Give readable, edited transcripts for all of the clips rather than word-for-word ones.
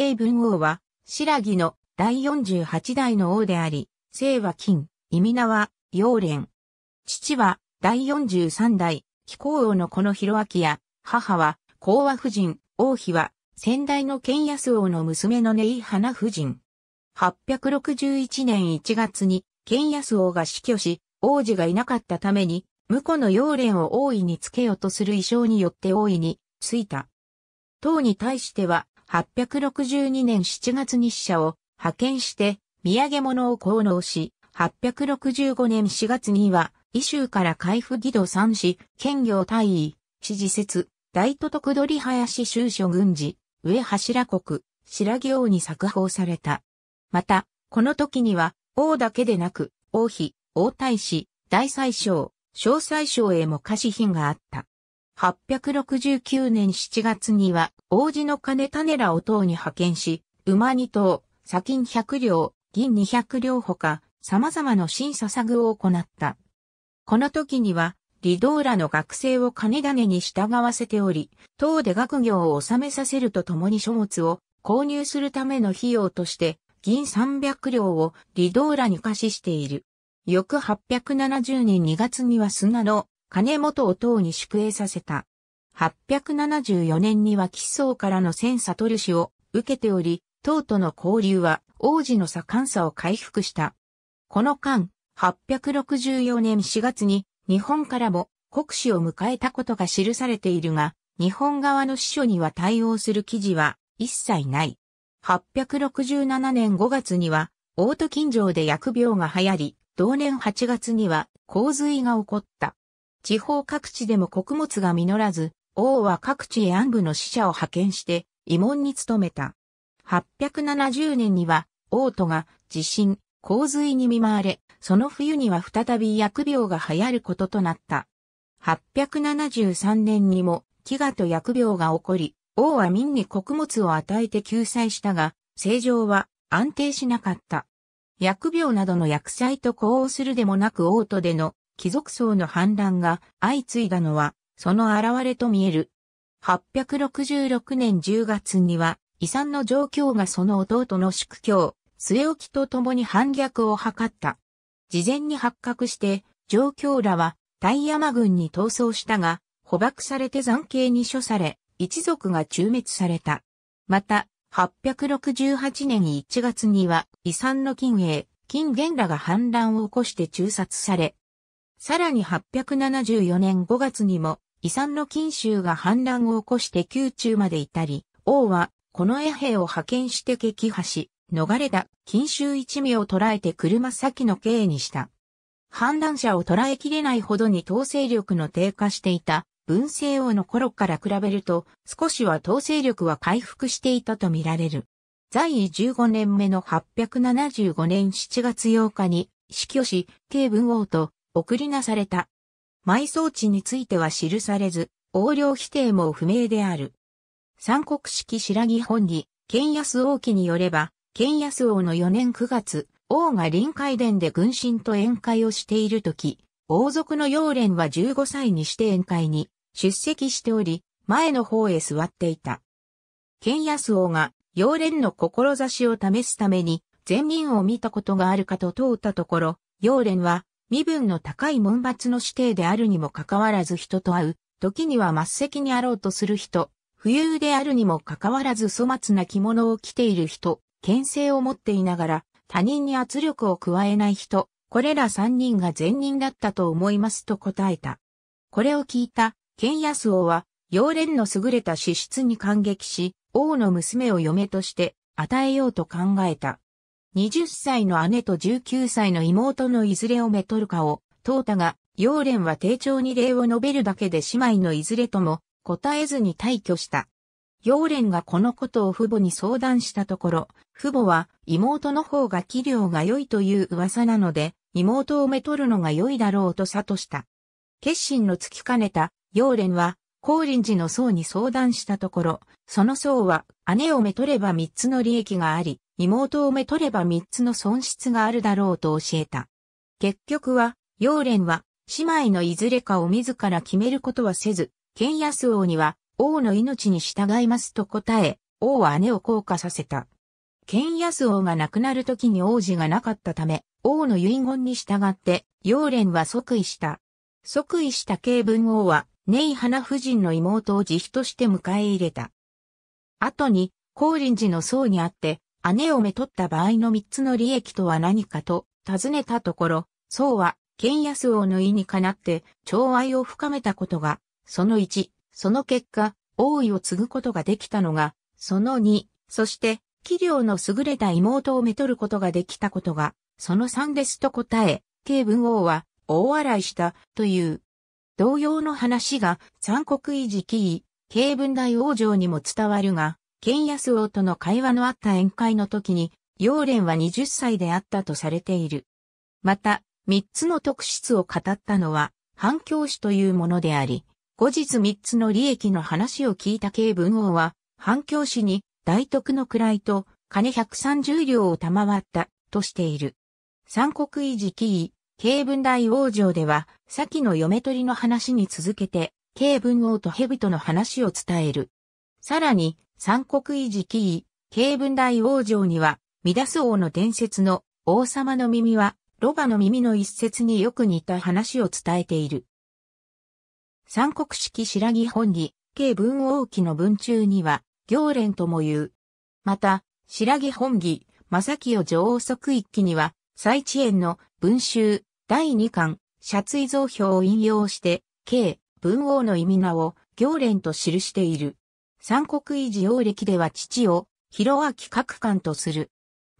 慶文王は、新羅の第48代の王であり、姓は金、意味名は、楊蓮。父は、第43代、貴公王の子の弘明や、母は、光和夫人、王妃は、先代の建安王の娘の寧花夫人。861年1月に、建安王が死去し、王子がいなかったために、婿の楊蓮を王位につけようとする意匠によって王位についた。唐に対しては、862年7月に使者を派遣して、土産物を奉納し、865年4月には、伊州から海部義堂参使、検校大尉、知事節、大都督鳥林州諸郡司、上柱国、新羅王に冊封された。また、この時には、王だけでなく、王妃、王太子、大宰相、小宰相へも貸品があった。869年7月には、王子の金種らを唐に派遣し、馬2頭、砂金100両、銀200両ほか、様々な新捧具を行った。この時には、李道らの学生を金種に従わせており、唐で学業を納めさせるとともに書物を購入するための費用として、銀300両を李道らに貸ししている。翌870年2月には砂の金本を唐に宿営させた。874年には吉宗からの千悟氏を受けており、唐との交流は王子の左官さを回復した。この間、864年4月に日本からも国使を迎えたことが記されているが、日本側の使書には対応する記事は一切ない。867年5月には、大戸近城で疫病が流行り、同年8月には洪水が起こった。地方各地でも穀物が実らず、王は各地へ安部の使者を派遣して、慰問に努めた。870年には、王都が地震、洪水に見舞われ、その冬には再び疫病が流行ることとなった。873年にも、飢餓と疫病が起こり、王は民に穀物を与えて救済したが、政情は安定しなかった。疫病などの薬剤と呼応するでもなく王都での貴族層の反乱が相次いだのは、その現れと見える。866年10月には、遺産の状況がその弟の宿教、末置と共に反逆を図った。事前に発覚して、状況らは、大山軍に逃走したが、捕獲されて斬刑に処され、一族が誅滅された。また、868年1月には、遺産の金英、金元らが反乱を起こして誅殺され、さらに874年5月にも、遺産の金州が反乱を起こして宮中まで至り、王は、この衛兵を派遣して撃破し、逃れた金州一味を捕らえて車先の刑にした。反乱者を捕らえきれないほどに統制力の低下していた。文政王の頃から比べると、少しは統制力は回復していたと見られる。在位15年目の875年7月8日に死去し、慶文王と送りなされた。埋葬地については記されず、王陵碑底も不明である。三国式新羅本紀、建安王記によれば、建安王の4年9月、王が臨海殿で軍臣と宴会をしているとき、王族の楊蓮は15歳にして宴会に、出席しており、前の方へ座っていた。建安王が、楊蓮の志を試すために、前人を見たことがあるかと問うたところ、楊蓮は、身分の高い門閥の子弟であるにもかかわらず人と会う、時には末席にあろうとする人、富裕であるにもかかわらず粗末な着物を着ている人、権勢を持っていながら、他人に圧力を加えない人、これら三人が前人だったと思いますと答えた。これを聞いた。建安王は、楊蓮の優れた資質に感激し、王の娘を嫁として与えようと考えた。20歳の姉と19歳の妹のいずれをめとるかを問うたが、楊蓮は丁重に礼を述べるだけで姉妹のいずれとも答えずに退去した。楊蓮がこのことを父母に相談したところ、父母は妹の方が器量が良いという噂なので、妹をめとるのが良いだろうと諭した。決心のつきかねた。楊蓮は、光琳寺の僧に相談したところ、その僧は、姉をめとれば3つの利益があり、妹をめとれば3つの損失があるだろうと教えた。結局は、楊蓮は、姉妹のいずれかを自ら決めることはせず、建安王には、王の命に従いますと答え、王は姉を降下させた。建安王が亡くなる時に王子がなかったため、王の遺言に従って、楊蓮は即位した。即位した景文王は、寧花夫人の妹を慈妃として迎え入れた。後に、光琳寺の僧にあって、姉をめとった場合の三つの利益とは何かと、尋ねたところ、僧は、建安王の意にかなって、寵愛を深めたことが、その1、その結果、王位を継ぐことができたのが、その2、そして、器量の優れた妹をめとることができたことが、その3ですと答え、景文王は、大笑いした、という。同様の話が、三国遺事記異、景文大王城にも伝わるが、建安王との会話のあった宴会の時に、楊蓮は20歳であったとされている。また、3つの特質を語ったのは、反教師というものであり、後日3つの利益の話を聞いた景文王は、反教師に、大徳の位と、金130両を賜った、としている。三国遺事記異、景文大王城では、先の嫁取りの話に続けて、景文王と蛇との話を伝える。さらに、三国遺事記異、景文大王城には、ミダス王の伝説の、王様の耳は、ロバの耳の一節によく似た話を伝えている。三国式白木本紀、景文王記の文中には、楊蓮とも言う。また、白木本紀、正清女王即位記には、蔡知燕の文集第2巻、謝罪造表を引用して、景文王の意味名を楊蓮と記している。三国遺事王暦では父を広明各官とする。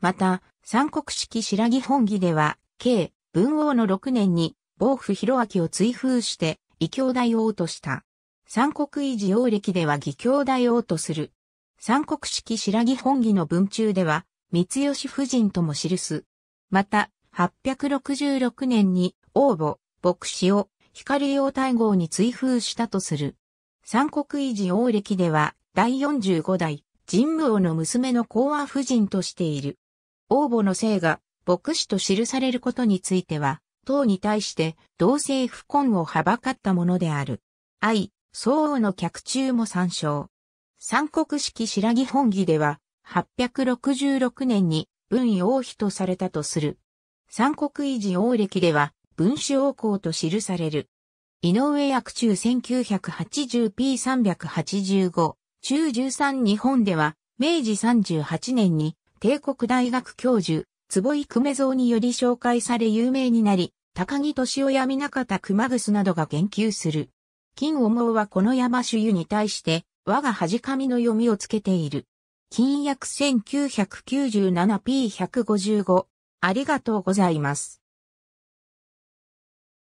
また、三国式白木本紀では、景文王の6年に、暴父広明を追封して、義兄弟王とした。三国遺事王暦では義兄弟王とする。三国式白木本紀の文中では、三吉夫人とも記す。また、866年に、王母、牧師を、光王太后に追封したとする。三国遺事王暦では、第45代、神武王の娘の光和夫人としている。王母の姓が、牧師と記されることについては、唐に対して、同姓不婚をはばかったものである。宋王の脚注も参照。三国式白木本紀では、866年に文位王妃とされたとする。三国遺事王暦では、文子王后と記される。井上薬中 1980p385、中13日本では、明治38年に帝国大学教授、坪井久米蔵により紹介され有名になり、高木俊夫や南方熊楠などが言及する。金王毛はこの山主湯に対して、我が恥紙の読みをつけている。金訳 1997p155。ありがとうございます。